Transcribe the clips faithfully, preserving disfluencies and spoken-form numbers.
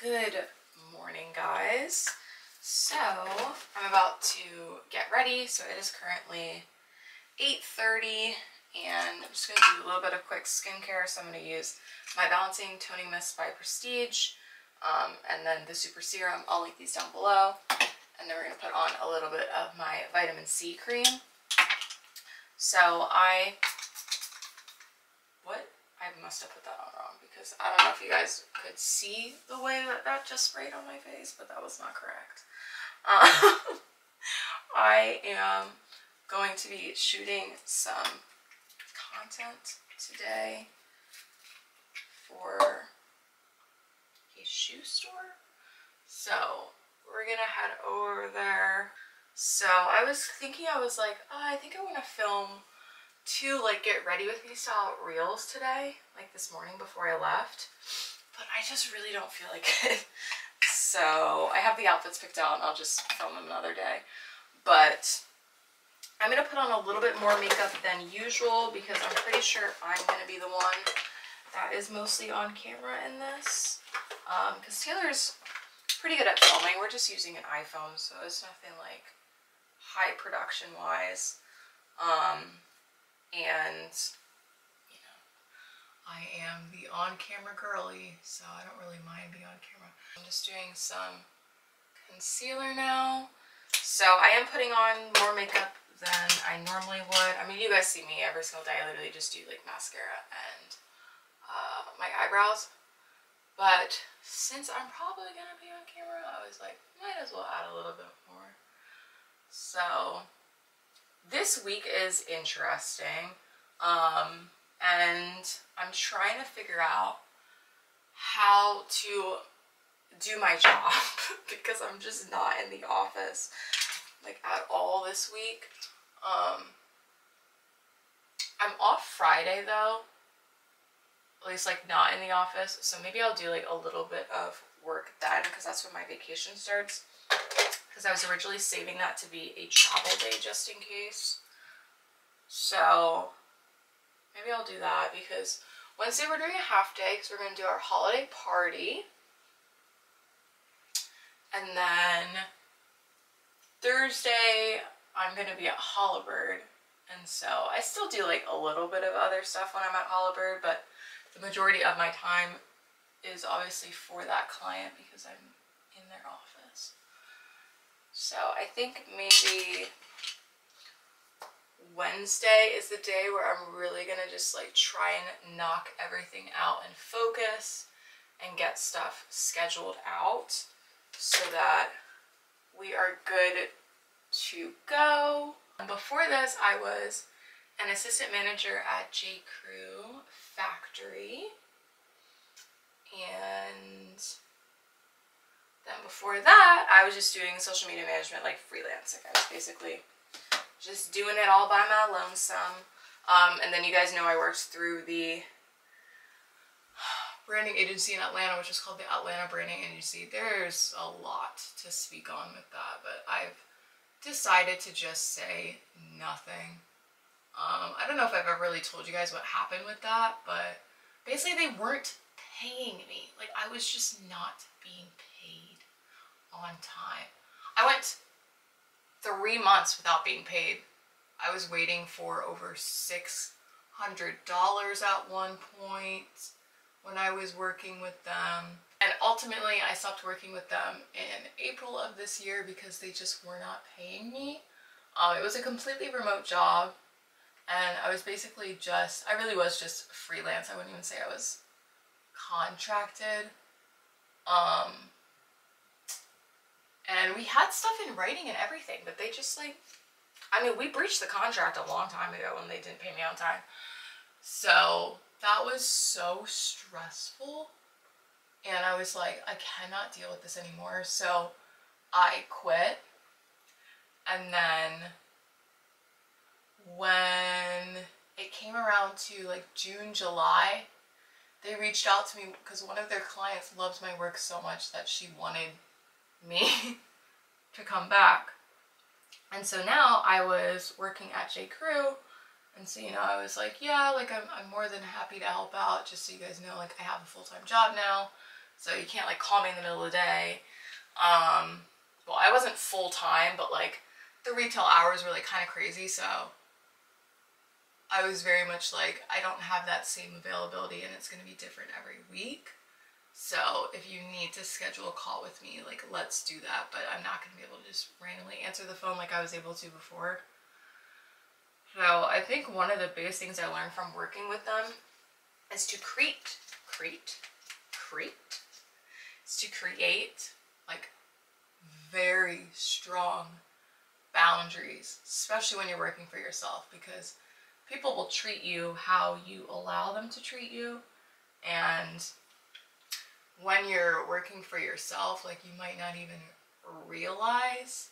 Good morning, guys. So I'm about to get ready. So it is currently eight thirty and I'm just going to do a little bit of quick skincare. So I'm going to use my Balancing Toning Mist by Prestige um, and then the Super Serum. I'll link these down below. And then we're going to put on a little bit of my vitamin C cream. So I, what? I must have put that on wrong because I don't know if you guys could see the way that that just sprayed on my face, but that was not correct. Um, I am going to be shooting some content today for a shoe store. So we're gonna head over there. So I was thinking, I was like, oh, I think I want to film two like get ready with me style reels today, like this morning before I left, but I just really don't feel like it. So I have the outfits picked out and I'll just film them another day, but I'm gonna put on a little bit more makeup than usual because I'm pretty sure I'm gonna be the one that is mostly on camera in this, um, because Taylor's pretty good at filming. We're just using an iPhone, so it's nothing like high production wise, um, and you know, I am the on-camera girly, so I don't really mind being on camera. I'm just doing some concealer now. So I am putting on more makeup than I normally would. I mean, you guys see me every single day. I literally just do like mascara and uh, my eyebrows. But since I'm probably gonna be on camera, I was like, might as well add a little bit more. So this week is interesting. Um, and I'm trying to figure out how to do my job because I'm just not in the office like at all this week. Um, I'm off Friday though. At least like not in the office, so maybe I'll do like a little bit of work then because that's when my vacation starts, because I was originally saving that to be a travel day just in case. So maybe I'll do that, because Wednesday we're doing a half day because we're going to do our holiday party, and then Thursday I'm going to be at Holabird, and so I still do like a little bit of other stuff when I'm at Holabird, but the majority of my time is obviously for that client because I'm in their office. So I think maybe Wednesday is the day where I'm really gonna just like try and knock everything out and focus and get stuff scheduled out so that we are good to go. Before this, I was an assistant manager at J Crew Factory, and then before that I was just doing social media management like freelance. Like I was basically just doing it all by my lonesome, um, and then you guys know I worked through the branding agency in Atlanta, which is called the Atlanta Branding Agency. There's a lot to speak on with that, but I've decided to just say nothing. Um, I don't know if I've ever really told you guys what happened with that, but basically they weren't paying me. Like I was just not being paid on time. I went three months without being paid. I was waiting for over six hundred dollars at one point when I was working with them. And ultimately I stopped working with them in April of this year because they just were not paying me. Um, it was a completely remote job. And I was basically just, I really was just freelance. I wouldn't even say I was contracted. Um, and we had stuff in writing and everything, but they just like, I mean, we breached the contract a long time ago when they didn't pay me on time. So that was so stressful. And I was like, I cannot deal with this anymore. So I quit. And then when it came around to like June, July, they reached out to me because one of their clients loves my work so much that she wanted me to come back. And so now I was working at J Crew, and so, you know, I was like, yeah, like I'm, I'm more than happy to help out, just so you guys know, like I have a full-time job now So you can't like call me in the middle of the day. Um, well, I wasn't full time, but like the retail hours were like kind of crazy. So I was very much like, I don't have that same availability and it's going to be different every week. So if you need to schedule a call with me, like let's do that. But I'm not going to be able to just randomly answer the phone like I was able to before. So I think one of the biggest things I learned from working with them is to create, create, create, is to create like very strong boundaries, especially when you're working for yourself, because people will treat you how you allow them to treat you. And when you're working for yourself, like you might not even realize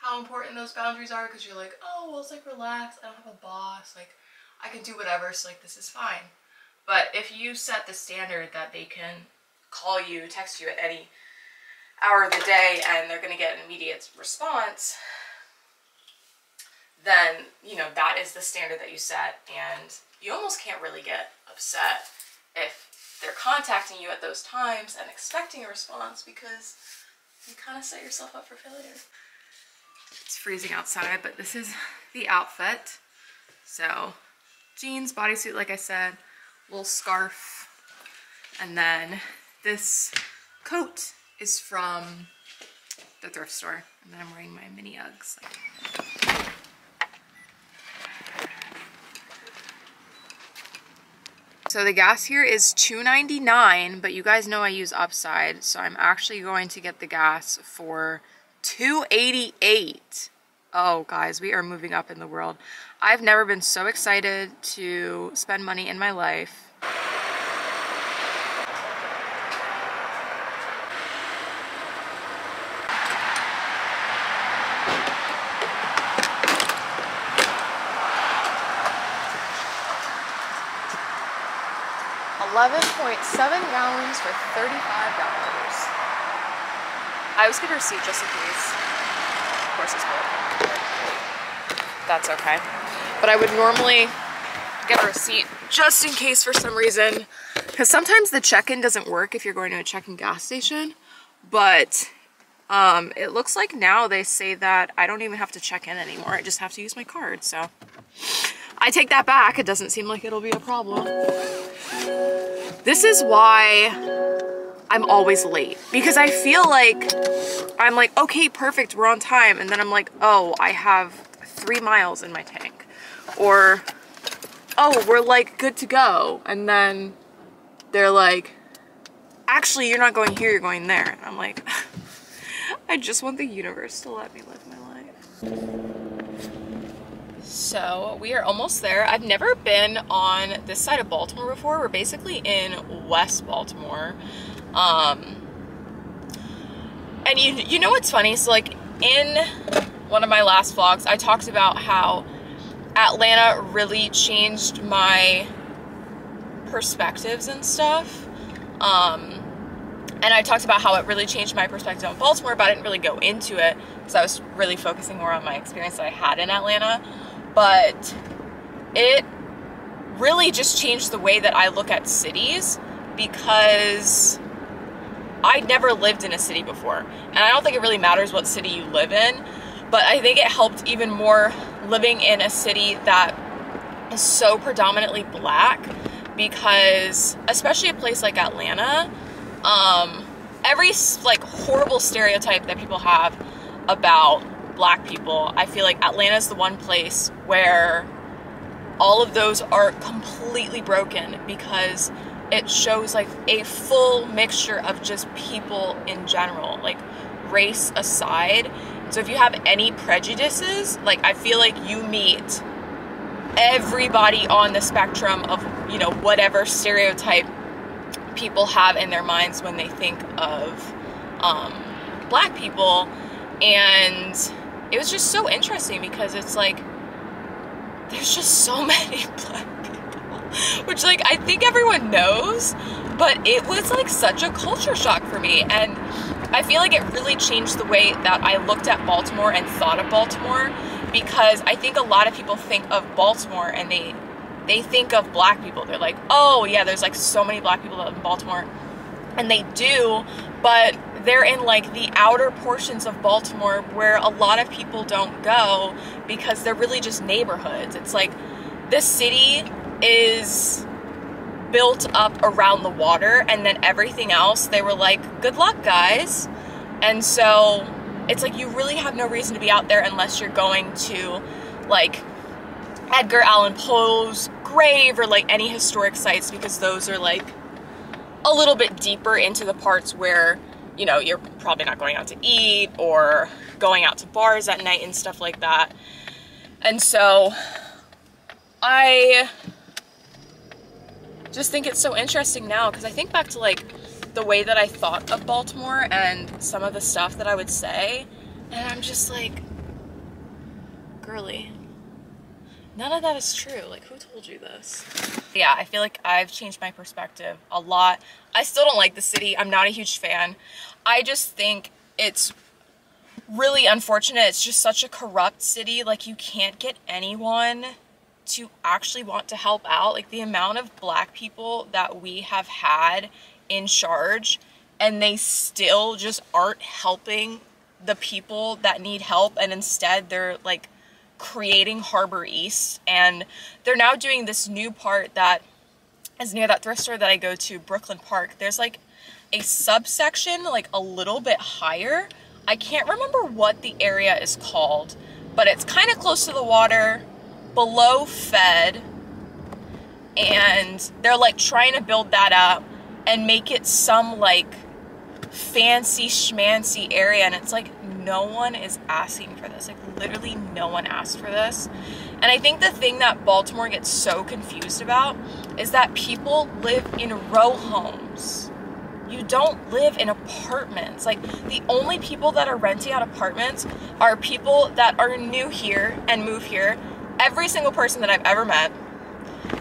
how important those boundaries are, because you're like, oh, well, it's like relax, I don't have a boss, like I can do whatever, so like this is fine. But if you set the standard that they can call you, text you at any hour of the day and they're gonna get an immediate response, then you know that is the standard that you set, and you almost can't really get upset if they're contacting you at those times and expecting a response, because you kind of set yourself up for failure. It's freezing outside, but this is the outfit. So jeans, bodysuit, like I said, little scarf. And then this coat is from the thrift store. And then I'm wearing my mini Uggs. Like... So the gas here is two ninety-nine, but you guys know I use Upside. So I'm actually going to get the gas for two eighty-eight. Oh guys, we are moving up in the world. I've never been so excited to spend money in my life. eleven point seven gallons for thirty-five dollars. I was gonna receipt just in case. Of course it's cold. That's okay. But I would normally get a receipt just in case for some reason. Because sometimes the check-in doesn't work if you're going to a check-in gas station. But um, it looks like now they say that I don't even have to check in anymore. I just have to use my card. So I take that back. It doesn't seem like it'll be a problem. This is why I'm always late, because I feel like I'm like, okay, perfect, we're on time, and then I'm like, oh, I have three miles in my tank, or oh, we're like good to go, and then they're like, actually you're not going here, you're going there, and I'm like, I just want the universe to let me live my life. So we are almost there. I've never been on this side of Baltimore before. We're basically in West Baltimore. Um, and you, you know what's funny? So like in one of my last vlogs, I talked about how Atlanta really changed my perspectives and stuff. Um, and I talked about how it really changed my perspective on Baltimore, but I didn't really go into it because I was really focusing more on my experience that I had in Atlanta. But it really just changed the way that I look at cities, because I never lived in a city before. And I don't think it really matters what city you live in, but I think it helped even more living in a city that is so predominantly black, because especially a place like Atlanta, um, every like horrible stereotype that people have about black people, I feel like Atlanta is the one place where all of those are completely broken, because it shows like a full mixture of just people in general, like race aside. So if you have any prejudices, like I feel like you meet everybody on the spectrum of, you know, whatever stereotype people have in their minds when they think of um, black people. And it was just so interesting, because it's like, there's just so many black people, which like, I think everyone knows, but it was like such a culture shock for me. And I feel like it really changed the way that I looked at Baltimore and thought of Baltimore, because I think a lot of people think of Baltimore and they, they think of black people. They're like, oh yeah, there's like so many black people in Baltimore. and they do, but they're in like the outer portions of Baltimore where a lot of people don't go because they're really just neighborhoods. It's like the city is built up around the water, and then everything else, they were like, good luck, guys. And so it's like you really have no reason to be out there unless you're going to like Edgar Allan Poe's grave or like any historic sites, because those are like a little bit deeper into the parts where, you know, you're probably not going out to eat or going out to bars at night and stuff like that. And so I just think it's so interesting now, because I think back to like the way that I thought of Baltimore and some of the stuff that I would say, and I'm just like, girly, none of that is true. Like, who told you this? Yeah, I feel like I've changed my perspective a lot. I still don't like the city. I'm not a huge fan. I just think it's really unfortunate. It's just such a corrupt city. Like, you can't get anyone to actually want to help out. Like, the amount of black people that we have had in charge, and they still just aren't helping the people that need help, and instead they're like creating Harbor East, and they're now doing this new part that is near that thrift store that I go to, Brooklyn Park. There's like a subsection like a little bit higher. I can't remember what the area is called, but it's kind of close to the water, below Fed, and they're like trying to build that up and make it some like fancy schmancy area. And it's like, no one is asking for this. Like, literally no one asked for this. And I think the thing that Baltimore gets so confused about is that people live in row homes. You don't live in apartments. Like, the only people that are renting out apartments are people that are new here and move here. Every single person that I've ever met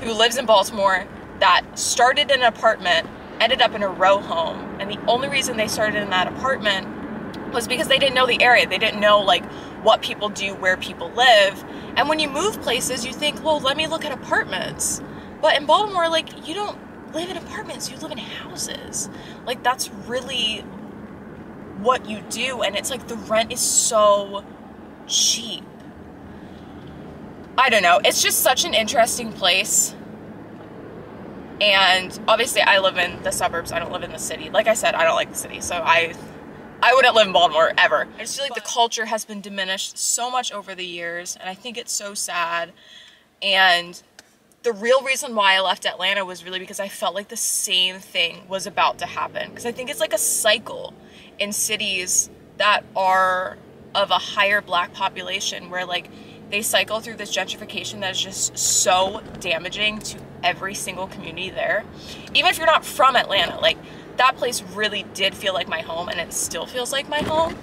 who lives in Baltimore that started in an apartment ended up in a row home. And the only reason they started in that apartment was because they didn't know the area. They didn't know like what people do, where people live. And when you move places, you think, well, let me look at apartments. But in Baltimore, like, you don't live in apartments, you live in houses. Like, that's really what you do. And it's like the rent is so cheap. I don't know. It's just such an interesting place. And obviously I live in the suburbs. I don't live in the city. Like I said, I don't like the city. So I, I wouldn't live in Baltimore ever. I just feel like the culture has been diminished so much over the years, and I think it's so sad. And the real reason why I left Atlanta was really because I felt like the same thing was about to happen. Because I think it's like a cycle in cities that are of a higher black population, where like they cycle through this gentrification that is just so damaging to every single community there. Even if you're not from Atlanta, like, that place really did feel like my home, and it still feels like my home.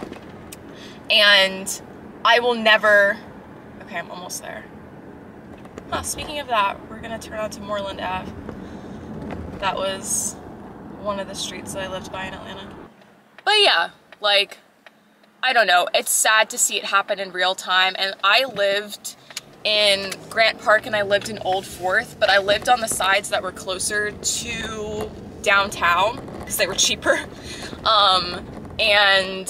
And I will never, okay, I'm almost there. Huh, speaking of that, we're gonna turn onto Moreland Avenue. That was one of the streets that I lived by in Atlanta. But yeah, like, I don't know. It's sad to see it happen in real time. And I lived in Grant Park, and I lived in Old Fourth, but I lived on the sides that were closer to downtown because they were cheaper. Um, and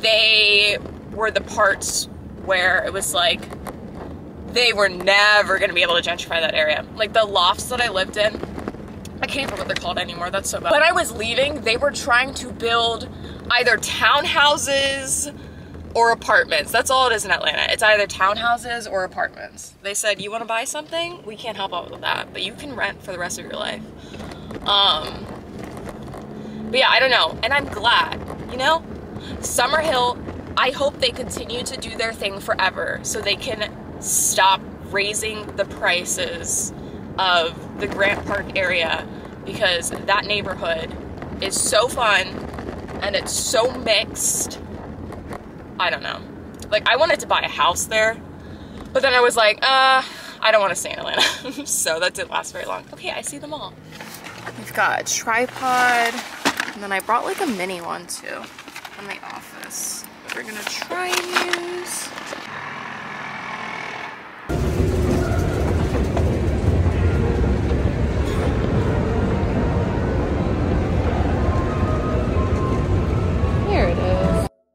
they were the parts where it was like, they were never gonna be able to gentrify that area. Like, the lofts that I lived in, I can't remember what they're called anymore. That's so bad. When I was leaving, they were trying to build either townhouses or apartments. That's all it is in Atlanta. It's either townhouses or apartments. They said, you want to buy something? We can't help out with that, but you can rent for the rest of your life. Um, but yeah, I don't know. And I'm glad, you know? Summer Hill, I hope they continue to do their thing forever so they can stop raising the prices of the Grant Park area, because that neighborhood is so fun and it's so mixed. I don't know. Like, I wanted to buy a house there, but then I was like, uh, I don't want to stay in Atlanta. So that didn't last very long. Okay, I see them all. We've got a tripod, and then I brought like a mini one too from the office that we're gonna try and use.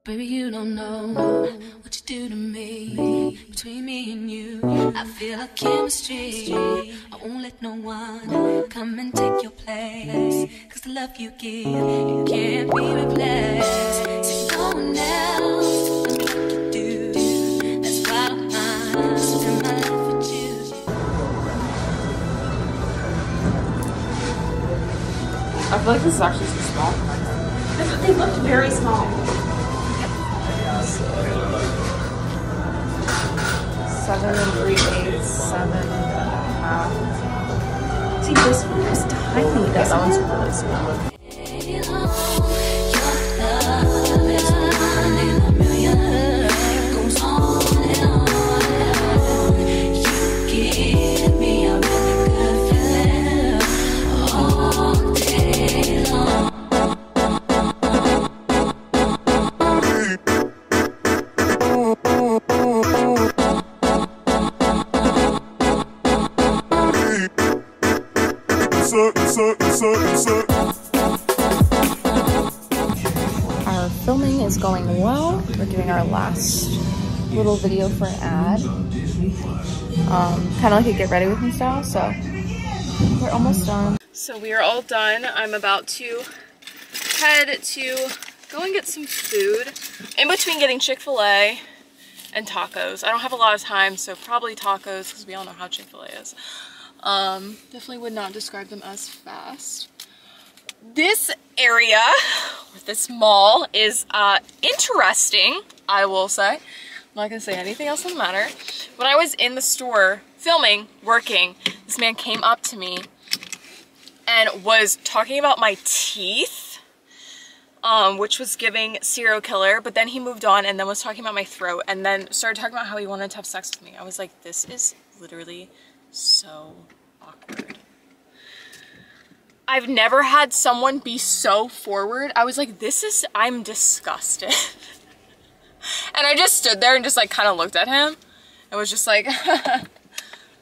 Baby, you don't know what you do to me. Between me and you, I feel a chemistry. I won't let no one come and take your place, 'cause the love you give, you can't be replaced. So no one else knows what to do. That's why I don't mind spending my life with you. I feel like this is actually too small. They looked very small. Seven and three eighths, seven and a half. See, this one is tiny. That one's really small. Our filming is going well. We're doing our last little video for an ad. Um, kind of like a get ready with me style, so we're almost done. So we are all done. I'm about to head to go and get some food. In between getting Chick-fil-A and tacos. I don't have a lot of time, so probably tacos, because we all know how Chick-fil-A is. Um, definitely would not describe them as fast. This area, or this mall, is uh, interesting, I will say. I'm not gonna say anything else on the matter. When I was in the store filming, working, this man came up to me and was talking about my teeth, um, which was giving serial killer, but then he moved on and then was talking about my throat and then started talking about how he wanted to have sex with me. I was like, this is literally so awkward. I've never had someone be so forward. I was like, this is, I'm disgusted. And I just stood there and just like kind of looked at him and was just like, I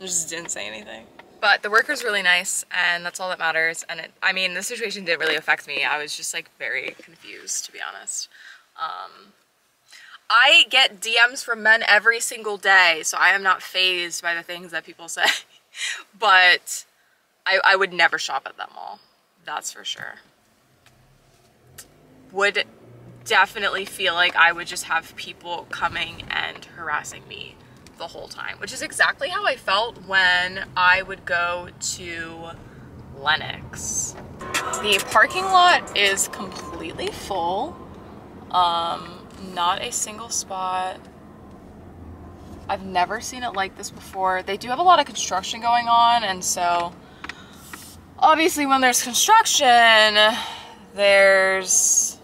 just didn't say anything. But the worker's really nice and that's all that matters. And it, I mean, the situation didn't really affect me. I was just like very confused, to be honest. Um, I get D Ms from men every single day, so I am not fazed by the things that people say, but I, I would never shop at that mall, that's for sure. Would definitely feel like I would just have people coming and harassing me the whole time, which is exactly how I felt when I would go to Lenox. The parking lot is completely full. Um, Not a single spot. I've never seen it like this before. They do have a lot of construction going on, and so obviously when there's construction, there's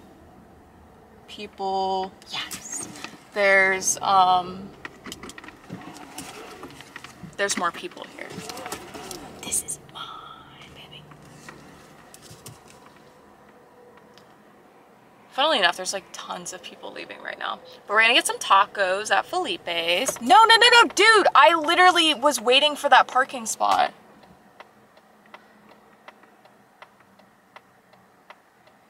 people, yes, there's um there's more people here. This is mine, baby. Funnily enough, there's like tons of people leaving right now. But we're gonna get some tacos at Felipe's. No, no, no, no, dude! I literally was waiting for that parking spot.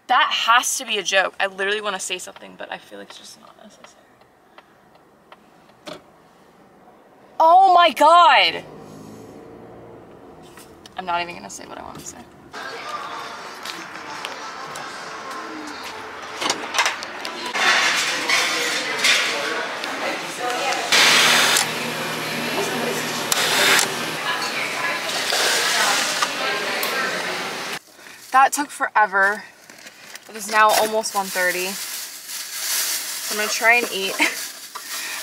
That has to be a joke. I literally wanna say something, but I feel like it's just not necessary. Oh my God! I'm not even gonna say what I wanna say. That took forever. It is now almost one thirty. So I'm gonna try and eat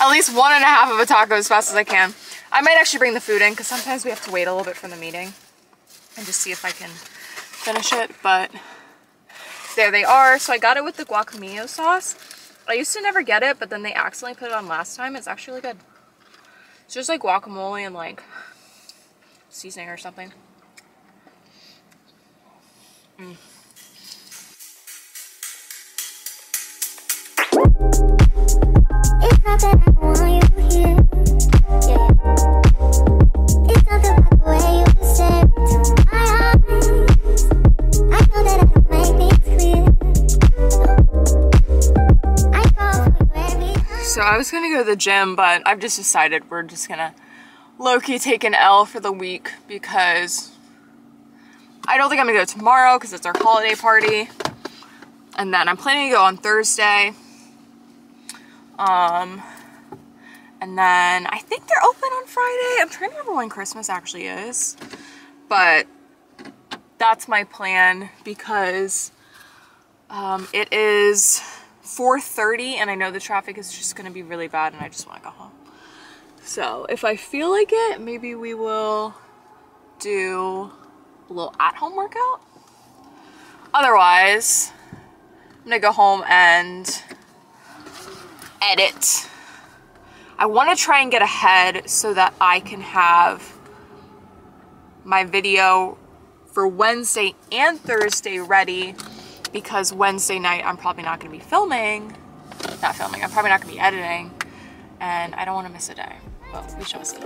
at least one and a half of a taco as fast as I can. I might actually bring the food in because sometimes we have to wait a little bit from the meeting and just see if I can finish it, but there they are. So I got it with the guacamole sauce. I used to never get it, but then they accidentally put it on last time. It's actually good. It's just like guacamole and like seasoning or something. Mm. It's not that I want you here, yeah. It's not the way you said to my eyes. I know that I don't make it clear. I thought I was gonna go to the gym, but I've just decided we're just gonna low-key take an L for the week because I don't think I'm gonna go tomorrow because it's our holiday party. And then I'm planning to go on Thursday. Um, and then I think they're open on Friday. I'm trying to remember when Christmas actually is, but that's my plan because um, it is four thirty and I know the traffic is just gonna be really bad and I just wanna go home. So if I feel like it, maybe we will do a little at-home workout. Otherwise, I'm gonna go home and edit. I wanna try and get ahead so that I can have my video for Wednesday and Thursday ready, because Wednesday night I'm probably not gonna be filming, not filming, I'm probably not gonna be editing, and I don't wanna miss a day, but we shall see.